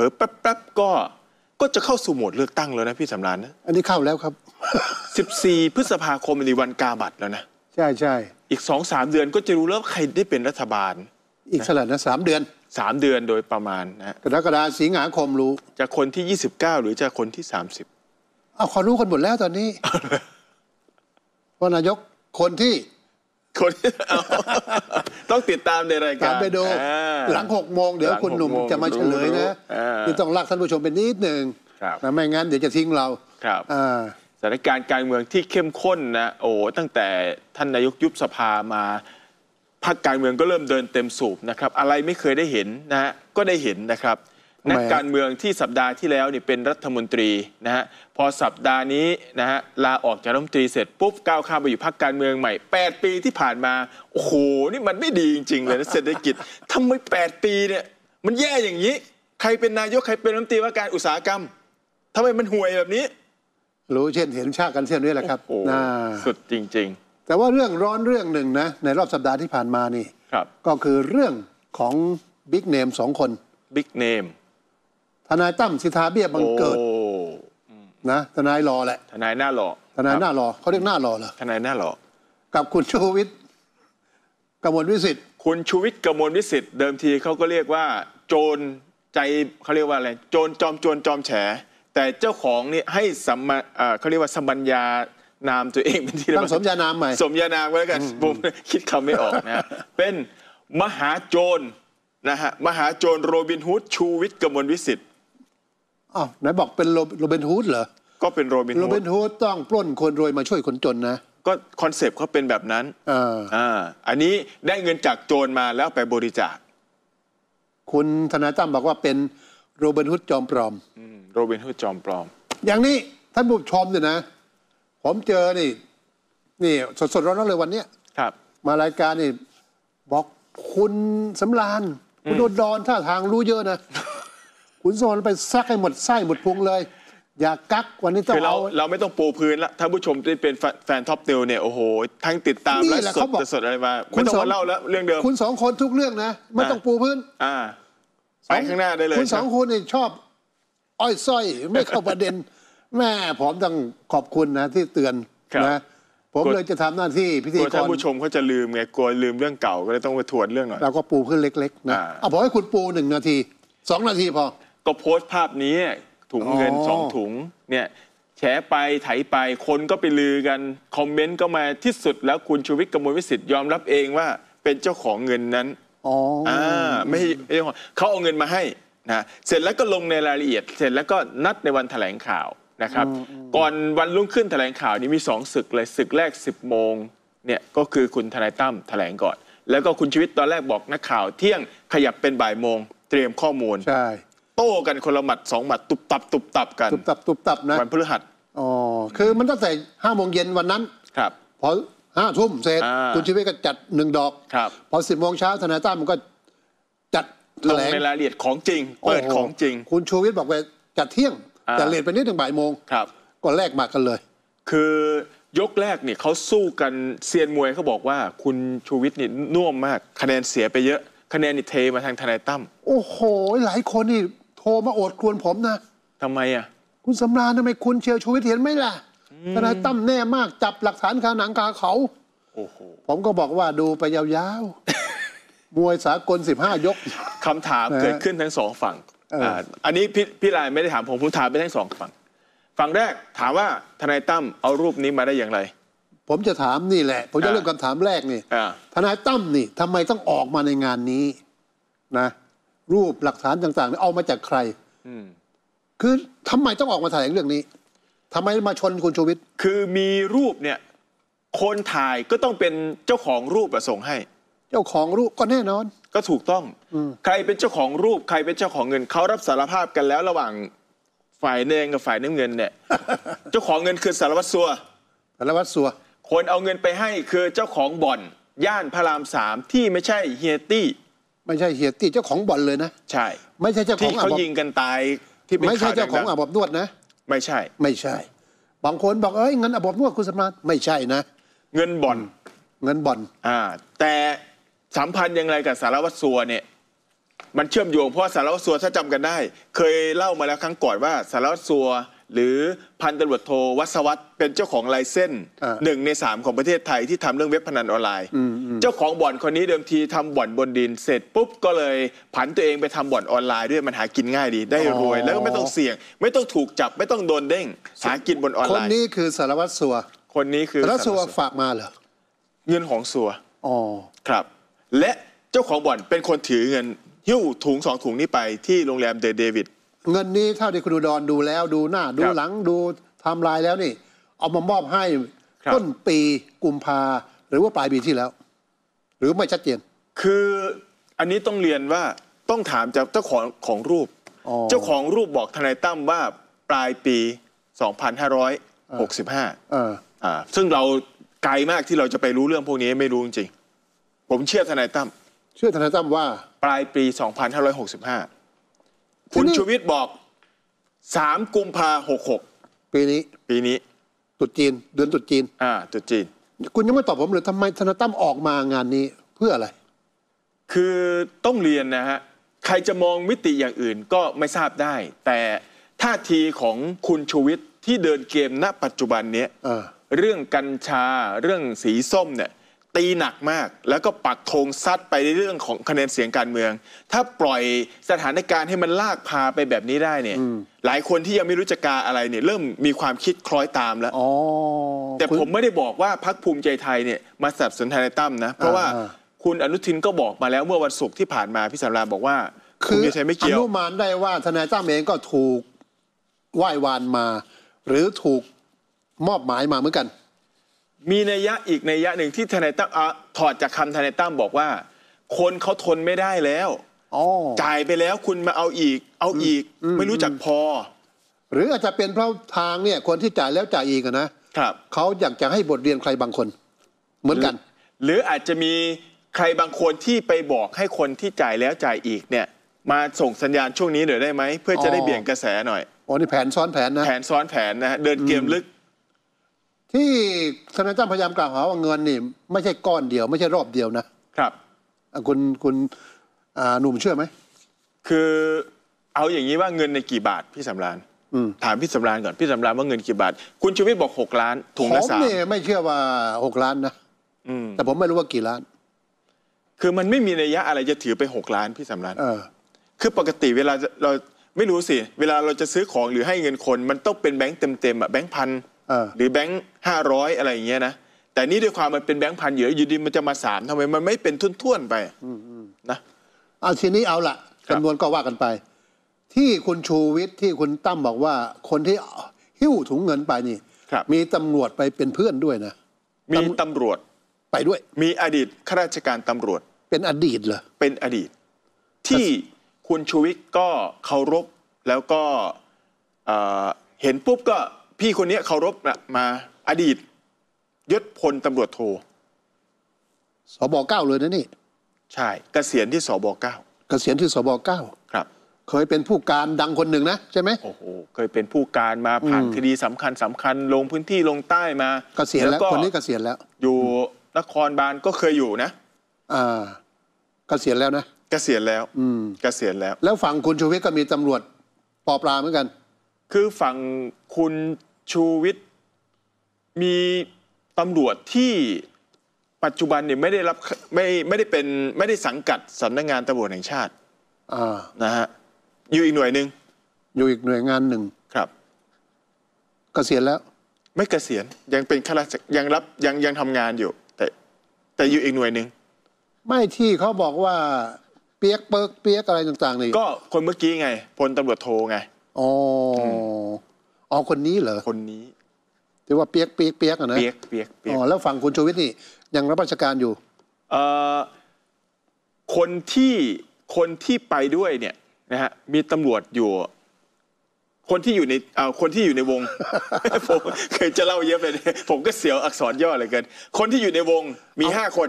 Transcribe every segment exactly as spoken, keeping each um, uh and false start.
ลอๆแป๊บๆก็ก็จะเข้าสู่โหมดเลือกตั้งแล้วนะพี่สำรานนะอันนี้เข้าแล้วครับสิบสี่พฤษภาคมในวันกาบัตรแล้วนะใช่ใช่อีก สองถึงสาม เดือนก็จะรู้แล้วใครได้เป็นรัฐบาลอีกสลับนะสามเดือนสามเดือนโดยประมาณนะกรกฎาคมสิงหาคมรู้จะคนที่ยี่สิบเก้าหรือจะคนที่สามสิบเอาขอรู้คนหมดแล้วตอนนี้ว่านายกคนที่คนต้องติดตามในรายการไปดูหลังหกโมงเดี๋ยวคุณหนุ่มจะมาเฉลยนะที่ต้องรักท่านผู้ชมเป็นนิดหนึ่งนะไม่งั้นเดี๋ยวจะทิ้งเราสถานการณ์การเมืองที่เข้มข้นนะโอ้ตั้งแต่ท่านนายกยุบสภามาพรรคการเมืองก็เริ่มเดินเต็มสูบนะครับอะไรไม่เคยได้เห็นนะฮะก็ได้เห็นนะครับนักการเมืองที่สัปดาห์ที่แล้วนี่เป็นรัฐมนตรีนะฮะพอสัปดาห์นี้นะฮะลาออกจากรัฐมนตรีเสร็จปุ๊บก้าวข้ามไปอยู่พรรคการเมืองใหม่แปดปีที่ผ่านมาโอ้โหนี่มันไม่ดีจริงๆเลยนะเศรษฐกิจทำไมแปดปีเนี่ยมันแย่อย่างนี้ใครเป็นนายกใครเป็นรัฐมนตรีว่าการอุตสาหกรรมทำไมมันห่วยแบบนี้รู้เช่นเห็นชาติกันเช่นนี้แหละครับสุดจริงๆแต่ว่าเรื่องร้อนเรื่องหนึ่งนะในรอบสัปดาห์ที่ผ่านมานี่ก็คือเรื่องของบิ๊กเนมสองคนบิ๊กเนมทนายตั้มสิทธาเบี้ยบังเกิดนะทนายรอแหละทนายหน้ารอทนายหน้ารอเขาเรียกหน้ารอเหรอทนายหน้ารอกับคุณชูวิทย์กมลวิสิทธิ์คุณชูวิทย์กมลวิสิทธิ์เดิมทีเขาก็เรียกว่าโจรใจเขาเรียกว่าอะไรโจรจอมโจรจอมแฉแต่เจ้าของนี่ให้สัมเขาเรียกว่าสัมบัญญานามตัวเองเป็นที่ตั้งสมญานามใหม่สมญานามไว้แล้วกันผมคิดคำไม่ออกนะ เป็นมหาโจรนะฮะมหาโจรโรบินฮูดชูวิทย์กมลวิสิทธิ์อ้าวไหนบอกเป็นโรบินฮูดเหรอก็เป็นโรบินฮูดโรบินฮูดต้องปล้นคนรวยมาช่วยคนจนนะก็คอนเซปต์เขาเป็นแบบนั้นอ่าอันนี้ได้เงินจากโจรมาแล้วไปบริจาคคุณธนาตั้มบอกว่าเป็นโรบินฮูดจอมปลอมโรบินฮูดจอมปลอมอย่างนี้ท่านผู้ชมเนี่ยนะผมเจอนี่นี่สดๆร้อนๆเลยวันนี้ครับมารายการนี่บอกคุณสำรานคุณโดนดอนท่าทางรู้เยอะนะคุณสอนไปซักให้หมดไส้หมดพุงเลยอย่ากักวันนี้ต้องเอาเราไม่ต้องปูพื้นละท่านผู้ชมที่เป็นแฟนท็อปนิวเนี่ยโอ้โหทั้งติดตามและสดสดอะไรมาไม่ต้องมาเล่าแล้วเรื่องเดิมคุณสองคนทุกเรื่องนะไม่ต้องปูพื้นอ่าไปข้างหน้าได้เลยคุณสองคนนี่ชอบอ้อยส้อยไม่เข้าประเด็นแม่ผมต้องขอบคุณนะที่เตือนนะผมเลยจะทำหน้าที่พิธีกรท่านผู้ชมเขาจะลืมไงกลัวลืมเรื่องเก่าก็เลยต้องไปทวนเรื่องหน่อยเราก็ปูเพื่อนเล็กๆนะเอาบอกให้คุณปูหนึ่งนาทีสองนาทีพอก็โพสต์ภาพนี้ถุงเงินสองถุงเนี่ยแฉไปไถไปคนก็ไปลือกันคอมเมนต์ก็มาที่สุดแล้วคุณชูวิทย์กมลวิสิทธิ์ยอมรับเองว่าเป็นเจ้าของเงินนั้นอ๋อไม่ไม่เขาเอาเงินมาให้นะเสร็จแล้วก็ลงในรายละเอียดเสร็จแล้วก็นัดในวันแถลงข่าวนะครับก่อนวันรุ่งขึ้นแถลงข่าวนี้มีสองศึกเลยศึกแรกสิบโมงเนี่ยก็คือคุณทนายตั้มแถลงก่อนแล้วก็คุณชูวิทย์ตอนแรกบอกนักข่าวเที่ยงขยับเป็นบ่ายโมงเตรียมข้อมูลใช่โต้กันคนละหมัดสองหมัดตุบตับตุบตับกันตุบตับตุบตับนะวันพฤหัสอ๋อคือมันตั้งแต่ห้าโมงเย็นวันนั้นครับพอห้าทุ่มเสร็จคุณชูวิทย์ก็จัดหนึ่งดอกครับพอสิบโมงเช้าทนายตั้มมันก็จัดลงในรายละเอียดของจริงเปิดของจริงคุณชูวิทย์บอกว่าจัดเที่ยงแต่เลทไปนิดถึงบ่ายโมงก่อนแรกมากันเลยคือยกแรกเนี่ยเขาสู้กันเซียนมวยเขาบอกว่าคุณชูวิทย์นี่น่วมมากคะแนนเสียไปเยอะคะแนนนี่เทมาทางทนายตั้มโอ้โหหลายคนนี่โทรมาโอดครวญผมนะทำไมอ่ะคุณสำราญทำไมคุณเชียวชูวิทย์เห็นไหมล่ะทนายตั้มแน่มากจับหลักฐานคาหนังคาเขาโอ้โหผมก็บอกว่าดูไปยาวๆมวยสากลสิบห้ายกคำถามเกิดขึ้นทั้งสองฝั่งอันนี้พี่พี่ลายไม่ได้ถามผมผมถามไปทั้งสองฝั่งฝั่งแรกถามว่าทนายตั้มเอารูปนี้มาได้อย่างไรผมจะถามนี่แหละผมจะเริ่มคำถามแรกนี่ทนายตั้มนี่ทำไมต้องออกมาในงานนี้นะรูปหลักฐานต่างๆเอามาจากใครอืมคือทำไมต้องออกมาแถลงเรื่องนี้ทำไมมาชนคุณชูวิทย์คือมีรูปเนี่ยคนถ่ายก็ต้องเป็นเจ้าของรูปประส่งให้เจ้าของรูปก็แน่นอนก็ถูกต้องใครเป็นเจ้าของรูปใครเป็นเจ้าของเงินเขารับสารภาพกันแล้วระหว่างฝ่ายแดงกับฝ่ายน้ำเงินเนี่ยเจ้าของเงินคือสารวัตรสัวสารวัตรสัวคนเอาเงินไปให้คือเจ้าของบ่อนย่านพระรามสามที่ไม่ใช่เฮียตี้ไม่ใช่เฮียตี้เจ้าของบ่อนเลยนะใช่ไม่ใช่เจ้าของที่เขายิงกันตายที่ไม่ใช่เจ้าของอาบอบนวดนะไม่ใช่ไม่ใช่บางคนบอกเอ้ยเงินอาบอบนวดคุณสมานไม่ใช่นะเงินบ่อนเงินบ่อนอ่าแต่สัมพันธ์ยังไงกับสารวัตรสัวเนี่ย มันเชื่อมโยงเพราะสารวัตรสัวถ้าจำกันได้เคยเล่ามาแล้วครั้งก่อนว่าสารวัตรสัวหรือพันตำรวจโทวัศวัตรเป็นเจ้าของลายเส้นหนึ่งในสามของประเทศไทยที่ทำเรื่องเว็บพนันออนไลน์เจ้าของบ่อนคนนี้เดิมทีทำบ่อนบนดินเสร็จปุ๊บก็เลยผันตัวเองไปทำบ่อนออนไลน์ด้วยมันหากินง่ายดีได้รวยแล้วก็ไม่ต้องเสี่ยงไม่ต้องถูกจับไม่ต้องโดนเด้งหากินบนออนไลน์คนนี้คือสารวัตรสัวคนนี้คือสารวัตรสัวฝากมาเหรอเงินของสัวอ๋อครับและเจ้าของบ่อนเป็นคนถือเงินหิ้วถุงสองถุงนี้ไปที่โรงแรมเดอะเดวิดเงินนี้เท่าที่คุณอุดรดูแล้วดูหน้าดูหลังดูไทม์ไลน์แล้วนี่เอามามอบให้ต้นปีกุมภาหรือว่าปลายปีที่แล้วหรือไม่ชัดเจนคืออันนี้ต้องเรียนว่าต้องถามจากเจ้าของของรูปเจ้าของรูปบอกทนายตั้มว่าปลายปี สองพันห้าร้อยหกสิบห้า อ่าซึ่งเราไกลมากที่เราจะไปรู้เรื่องพวกนี้ไม่รู้จริงผมเชื่อทนายตั้มเชื่อทนายตั้มว่าปลายปี สองพันห้าร้อยหกสิบห้าคุณชูวิทย์บอกสามกุมภาหกหกปีนี้ปีนี้ตุดจีนเดือนตุดจีนอ่าตุดจีนคุณยังไม่ตอบผมเลยทำไมทนายตั้มออกมางานนี้เพื่ออะไรคือต้องเรียนนะฮะใครจะมองมิติอย่างอื่นก็ไม่ทราบได้แต่ท่าทีของคุณชูวิทย์ที่เดินเกมณปัจจุบันเนี้ยเรื่องกัญชาเรื่องสีส้มเนี่ยตีหนักมากแล้วก็ปักธงซัดไปในเรื่องของคะแนนเสียงการเมืองถ้าปล่อยสถานการณ์ให้มันลากพาไปแบบนี้ได้เนี่ยหลายคนที่ยังไม่รู้จักการอะไรเนี่ยเริ่มมีความคิดคล้อยตามแล้วแต่ผมไม่ได้บอกว่าพรรคภูมิใจไทยเนี่ยมาสนับสนุนทนายตั้มนะเพราะว่าคุณอนุทินก็บอกมาแล้วเมื่อวันศุกร์ที่ผ่านมาพี่สำราญบอกว่าคืออนุมานได้ว่าทนายตั้มเองก็ถูกไหว้วานมาหรือถูกมอบหมายมาเหมือนกันมีนัยยะอีกนัยยะหนึ่งที่ทนายตั้มถอดจากคำทนายตั้มบอกว่าคนเขาทนไม่ได้แล้วจ่ายไปแล้วคุณมาเอาอีกเอาอีกไม่รู้จักพอหรืออาจจะเป็นเพราะทางเนี่ยคนที่จ่ายแล้วจ่ายอีกนะครับเขาอยากจะให้บทเรียนใครบางคนเหมือนกันหรืออาจจะมีใครบางคนที่ไปบอกให้คนที่จ่ายแล้วจ่ายอีกเนี่ยมาส่งสัญญาณช่วงนี้หน่อยได้ไหมเพื่อจะได้เบี่ยงกระแสหน่อยอ๋อนี่แผนซ้อนแผนนะแผนซ้อนแผนนะเดินเกมลึกที่ทนายตั้มพยายามกล่าวหาว่าเงินนี่ไม่ใช่ก้อนเดียวไม่ใช่รอบเดียวนะครับคุณคุณหนุ่มเชื่อไหมคือเอาอย่างนี้ว่าเงินในกี่บาทพี่สำราญถามพี่สำราญก่อนพี่สำราญว่าเงินกี่บาทคุณชูวิทย์บอกหกล้านถุงละสามผมเนี่ยไม่เชื่อว่าหกล้านนะแต่ผมไม่รู้ว่ากี่ล้านคือมันไม่มีนัยยะอะไรจะถือไปหกล้านพี่สำราญคือปกติเวลาเราไม่รู้สิเวลาเราจะซื้อของหรือให้เงินคนมันต้องเป็นแบงค์เต็มๆอะแบงค์พันหรือแบงค์ห้าร้อยอะไรอย่างเงี้ยนะแต่นี่ด้วยความมันเป็นแบงค์พันเยอะอยู่ดีมันจะมาสามทำไมมันไม่เป็นทุ่นๆไปนะเอาทีนี้เอาละจำนวนก็ว่ากันไปที่คุณชูวิทย์ที่คุณตั้มบอกว่าคนที่หิ้วถุงเงินไปนี่มีตำรวจไปเป็นเพื่อนด้วยนะมีตำรวจไปด้วยมีอดีตข้าราชการตำรวจเป็นอดีตเหรอเป็นอดีตที่คุณชูวิทย์ก็เคารพแล้วก็เห็นปุ๊บก็พี่คนนี้เคารพมาอดีตยศพลตำรวจโทสบเก้าเลยนะนี่ใช่เกษียณที่สบเก้าเกษียณที่สบเก้าครับเคยเป็นผู้การดังคนหนึ่งนะใช่ไหมโอ้โหเคยเป็นผู้การมาผ่านคดีสำคัญสำคัญลงพื้นที่ลงใต้มาเกษียณแล้วคนนี้เกษียณแล้วอยู่นครบาลก็เคยอยู่นะอ่าเกษียณแล้วนะเกษียณแล้วอืมเกษียณแล้วแล้วฝั่งคุณชูวิทย์ก็มีตำรวจปอปลาเหมือนกันคือฝั่งคุณชูวิทย์มีตำรวจที่ปัจจุบันเนี่ยไม่ได้รับไม่ไม่ได้เป็นไม่ได้สังกัดสำนักงานตำรวจแห่งชาตินะฮะอยู่อีกหน่วยหนึ่งอยู่อีกหน่วยงานหนึ่งครับเกษียณแล้วไม่เกษียณยังเป็นข้าราชการยังรับยังยังทำงานอยู่แต่แต่อยู่อีกหน่วยหนึ่งไม่ที่เขาบอกว่าเปียกเปิกเปียกอะไรต่างๆนี่ก็คนเมื่อกี้ไงพลตำรวจโทไงอ๋ออ๋อคนนี้เหรอคนนี้ที่ว่าเปียกเปียกเปียกนะเปียกเปียกอ๋อแล้วฝั่งคุณชูวิทย์นี่ยังรับราชการอยู่เอ่อคนที่คนที่ไปด้วยเนี่ยนะฮะมีตำรวจอยู่คนที่อยู่ในเอ่อคนที่อยู่ในวงผมเคยจะเล่าเยอะไปผมก็เสียวอักษรย่อเหลือเกินคนที่อยู่ในวงมีห้าคน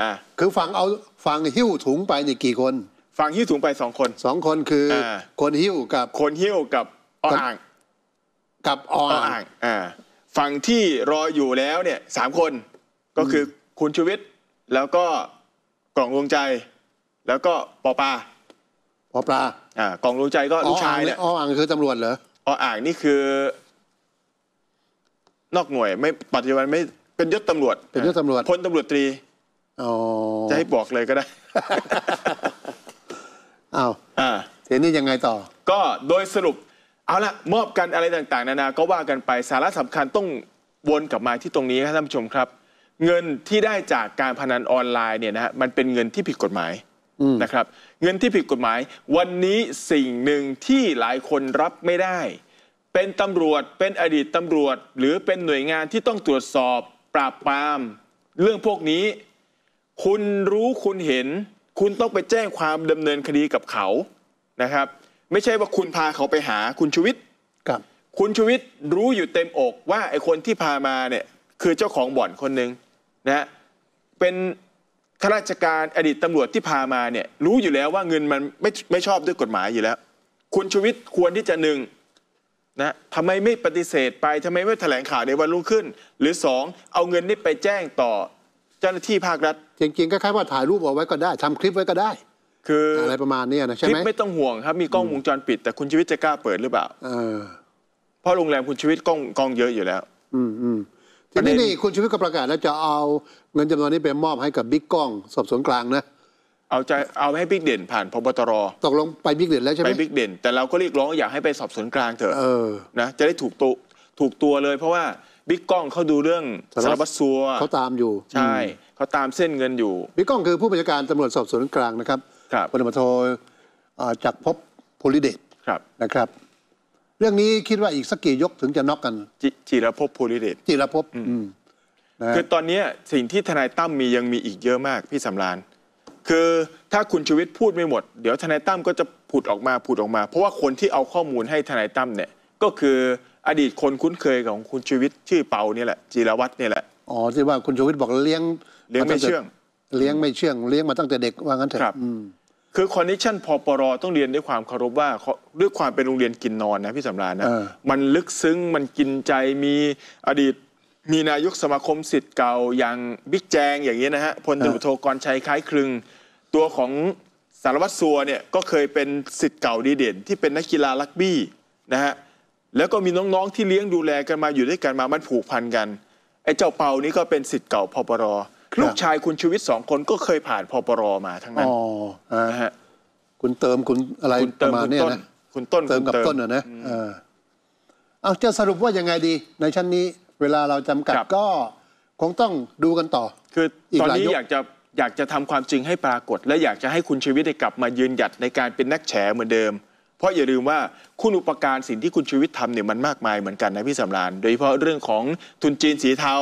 อ่าคือฝั่งเอาฝั่งหิ้วถุงไปนี่กี่คนฝั่งหิ้วถุงไปสองคนสองคนคือคนหิ้วกับคนหิ้วกับออ่างกับออ่างอ่าฝั่งที่รออยู่แล้วเนี่ยสามคนก็คือคุณชูวิทย์แล้วก็กล่องดวงใจ แล้วก็ปอปลาปอปลาอ่ากองรู้ใจก็ลูกชายเนี่ยอ้ออ่างคือตำรวจเหรออ้ออ่างนี่คือนอกหน่วยไม่ปัจจุบันไม่เป็นยศตำรวจเป็นยศตำรวจพลตำรวจตรีอ๋อจะให้บอกเลยก็ได้อ้าวอ่าเดี๋ยวนี้ยังไงต่อก็โดยสรุปเอาละมอบกันอะไรต่างๆนานาก็ว่ากันไปสาระสำคัญต้องวนกลับมาที่ตรงนี้ครับท่านผู้ชมครับเงินที่ได้จากการพนันออนไลน์เนี่ยนะฮะมันเป็นเงินที่ผิดกฎหมายนะครับเงินที่ผิดกฎหมายวันนี้สิ่งหนึ่งที่หลายคนรับไม่ได้เป็นตำรวจเป็นอดีตตำรวจหรือเป็นหน่วยงานที่ต้องตรวจสอบปราบปรามเรื่องพวกนี้คุณรู้คุณเห็นคุณต้องไปแจ้งความดำเนินคดีกับเขานะครับไม่ใช่ว่าคุณพาเขาไปหาคุณชูวิทย์ครับคุณชูวิทย์รู้อยู่เต็มอกว่าไอ้คนที่พามาเนี่ยคือเจ้าของบ่อนคนหนึ่งนะเป็นข้าราชการอดีตตำรวจที่พามาเนี่ยรู้อยู่แล้วว่าเงินมันไม่ไม่ชอบด้วยกฎหมายอยู่แล้วคุณชูวิทย์ควรที่จะหนึ่งนะทำไมไม่ปฏิเสธไปทำไมไม่แถลงข่าวในวันรุ่งขึ้นหรือสองเอาเงินนี้ไปแจ้งต่อเจ้าหน้าที่ภาครัฐจริงๆก็แค่ว่าถ่ายรูปเอาไว้ก็ได้ทำคลิปไว้ก็ได้คืออะไรประมาณนี้นะใช่ไหมคลิปไม่ต้องห่วงครับมีกล้องวงจรปิดแต่คุณชูวิทย์จะกล้าเปิดหรือเปล่าเพราะโรงแรมคุณชูวิทย์กล้องกล้องเยอะอยู่แล้วอืมอืมทีนี้นี่คุณชูวิทย์ก็ประกาศแล้วจะเอาเงินจำนวนนี้ไปมอบให้กับบิ๊กก้องสอบสวนกลางนะเอาจะเอาให้บิ๊กเด่นผ่านพบตรตกลงไปบิ๊กเด่นแล้วใช่ไหมไปบิ๊กเด่นแต่เราก็เรียกร้องอยากให้ไปสอบสวนกลางเถอะนะจะได้ถูกตัวถูกตัวเลยเพราะว่าบิ๊กก้องเขาดูเรื่องสารวัตรสัวเขาตามอยู่ใช่เขาตามเส้นเงินอยู่บิ๊กก้องคือผู้บัญชาการตำรวจสอบสวนกลางนะครับพลตำรวจโทจักรภพ ภูริเดชนะครับเรื่องนี้คิดว่าอีกสักกี่ยกถึงจะน็อกกันจิรภพ ภูริเดชจิรภพคือตอนนี้สิ่งที่ทนายตั้มมียังมีอีกเยอะมากพี่สำราญคือถ้าคุณชูวิทย์พูดไม่หมดเดี๋ยวทนายตั้มก็จะผุดออกมาผุดออกมาเพราะว่าคนที่เอาข้อมูลให้ทนายตั้มเนี่ยก็คืออดีตคนคุ้นเคยของคุณชูวิทย์ชื่อเปาเนี่ยแหละจิรวัตรเนี่ยแหละอ๋อที่ว่าคุณชูวิทย์บอกเลี้ยงเลี้ยงไม่เชื่องเลี้ยงไม่เชื่องเลี้ยงมาตั้งแต่เด็กว่างั้นเถอะคือคอนดิชั่นพปรต้องเรียนด้วยความเคารพว่าด้วยความเป็นโรงเรียนกินนอนนะพี่สำราญนะมันลึกซึ้งมันกินใจมีอดีตมีนายกสมาคมศิษย์เก่าอย่างบิ๊กแจงอย่างนี้นะฮะพลตำรวจโทกรชัยคล้ายคลึงตัวของสารวัตรสัวเนี่ยก็เคยเป็นศิษย์เก่าดีเด่นที่เป็นนักกีฬารักบี้นะฮะแล้วก็มีน้องๆที่เลี้ยงดูแลกันมาอยู่ด้วยกันมามันผูกพันกันไอ้เจ้าเปานี่ก็เป็นศิษย์เก่าพปรลูกชายคุณชูวิทย์สองคนก็เคยผ่านพปรมาทั้งนั้นอ๋อฮะคุณเติมคุณอะไรประมาณนี้นะคุณต้นเติมกับต้นเหรอนะเอาจะสรุปว่ายังไงดีในชั้นนี้เวลาเราจำกัดก็คงต้องดูกันต่อคือตอนนี้อยากจะอยากจะทำความจริงให้ปรากฏและอยากจะให้คุณชูวิทย์ได้กลับมายืนหยัดในการเป็นนักแฉเหมือนเดิมเพราะอย่าลืมว่าคุณอุปการสิ่งที่คุณชูวิทย์ทำเนี่ยมันมากมายเหมือนกันนะพี่สำราญโดยเฉพาะเรื่องของทุนจีนสีเทา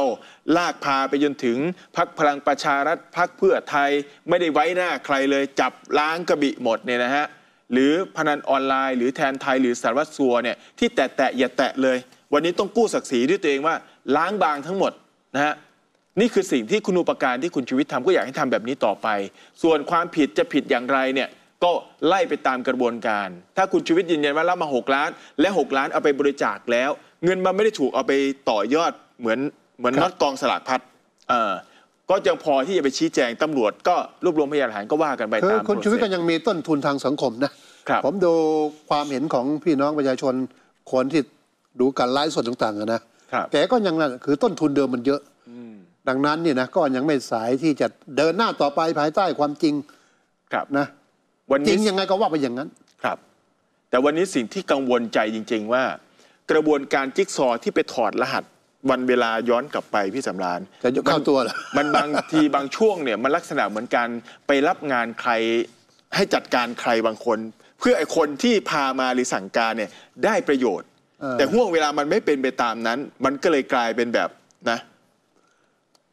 ลากพาไปจนถึงพักพลังประชารัฐพักเพื่อไทยไม่ได้ไว้หน้าใครเลยจับล้างกระบี่หมดเนี่ยนะฮะหรือพนันออนไลน์หรือแทนไทยหรือสารวัตรสัวเนี่ยที่แตะแตะอย่าแตะเลยวันนี้ต้องกู้ศักดิ์ศรีด้วยตัวเองว่าล้างบางทั้งหมดนะฮะนี่คือสิ่งที่คุณอุปการที่คุณชูวิทย์ทำก็อยากให้ทำแบบนี้ต่อไปส่วนความผิดจะผิดอย่างไรเนี่ยก็ไล่ไปตามกระบวนการถ้าคุณชูวิทย์ยืนยันว่ารับมาหกล้านและหกล้านเอาไปบริจาคแล้วเงินมันไม่ได้ถูกเอาไปต่อยอดเหมือนเหมือนน็อตกองสลากพัดเอ่อก็ยังพอที่จะไปชี้แจงตำรวจก็รวบรวมพยานหลักฐานก็ว่ากันไปตามคุณชูวิทย์ก็ยังมีต้นทุนทางสังคมนะผมดูความเห็นของพี่น้องประชาชนคนที่ดูการไลฟ์สดต่างๆนะแต่ก็ยังนั่นคือต้นทุนเดิมมันเยอะดังนั้นเนี่ยนะก็ยังไม่สายที่จะเดินหน้าต่อไปภายใต้ความจริงนะจริงยังไงก็ว่าไปอย่างนั้นครับแต่วันนี้สิ่งที่กังวลใจจริงๆว่ากระบวนการจิ๊กซอที่ไปถอดรหัสวันเวลาย้อนกลับไปพี่สำราญจะยกเข้าตัวเหรอมันบางทีบางช่วงเนี่ยมันลักษณะเหมือนการไปรับงานใครให้จัดการใครบางคนเพื่อไอ้คนที่พามาหรือสั่งการเนี่ยได้ประโยชน์แต่ห่วงเวลามันไม่เป็นไปตามนั้นมันก็เลยกลายเป็นแบบนะ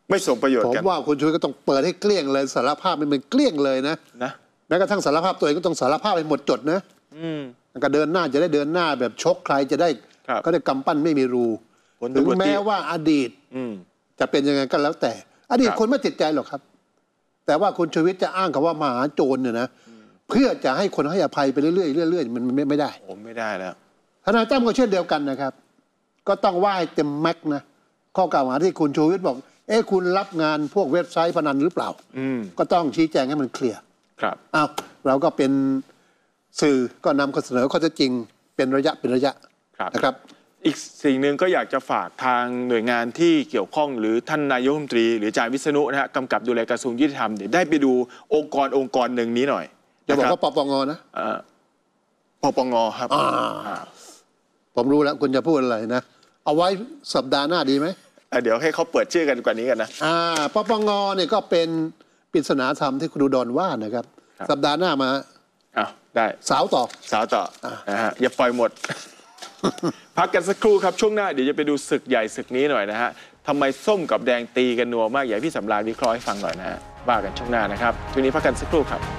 ไม่สมประโยชน์กันผมว่าคุณชูวิทย์ก็ต้องเปิดให้เกลี้ยงเลยสารภาพมันเป็นเกลี้ยงเลยนะนะแม้กระทั่งสารภาพตัวเองก็ต้องสารภาพไปหมดจดนะอืมก็เดินหน้าจะได้เดินหน้าแบบชกใครจะได้ก็ได้กำปั้นไม่มีรูถึงแม้ว่าอดีตอืจะเป็นยังไงก็แล้วแต่อดีตคนไม่ติดใจหรอกครับแต่ว่าคุณชูวิทย์จะอ้างกับว่ามหาโจรเนี่ยนะเพื่อจะให้คนให้อภัยไปเรื่อยๆเรื่อยๆมันไม่ไม่ได้ผมไม่ได้แล้วทนายตั้มก็เช่นเดียวกันนะครับก็ต้องว่าให้เต็มแม็กนะข้อกล่าวหาที่คุณชูวิทย์บอกเอ๊ะคุณรับงานพวกเว็บไซต์พนันหรือเปล่าก็ต้องชี้แจงให้มันเคลียร์ ครับอ้าวเราก็เป็นสื่อก็นำข้อเสนอข้อเท็จจริงเป็นระยะเป็นระยะนะครับอีกสิ่งหนึ่งก็อยากจะฝากทางหน่วยงานที่เกี่ยวข้องหรือท่านนายกรัฐมนตรีหรืออาจารย์วิษณุนะฮะกำกับดูแลกระทรวงยุติธรรมเนี่ยได้ไปดูองค์กรองค์กรหนึ่งนี้หน่อยจะบอกว่าปปงนะปปงครับผมรู้แล้วคุณจะพูดอะไรนะเอาไว้สัปดาห์หน้าดีไหมเดี๋ยวให้เขาเปิดชื่อกันกว่านี้กันนะปปงเนี่ยก็เป็นปริศนาธรรมที่คุณอุดรว่านะครับสัปดาห์หน้ามาได้สาวต่อสาวต่อนะฮะอย่าปล่อยหมดพักกันสักครู่ครับช่วงหน้าเดี๋ยวจะไปดูศึกใหญ่ศึกนี้หน่อยนะฮะทำไมส้มกับแดงตีกันนัวมากอยากให้พี่สำราญวิเคราะห์ให้ฟังหน่อยนะฮะว่ากันช่วงหน้านะครับทีนี้พักกันสักครู่ครับ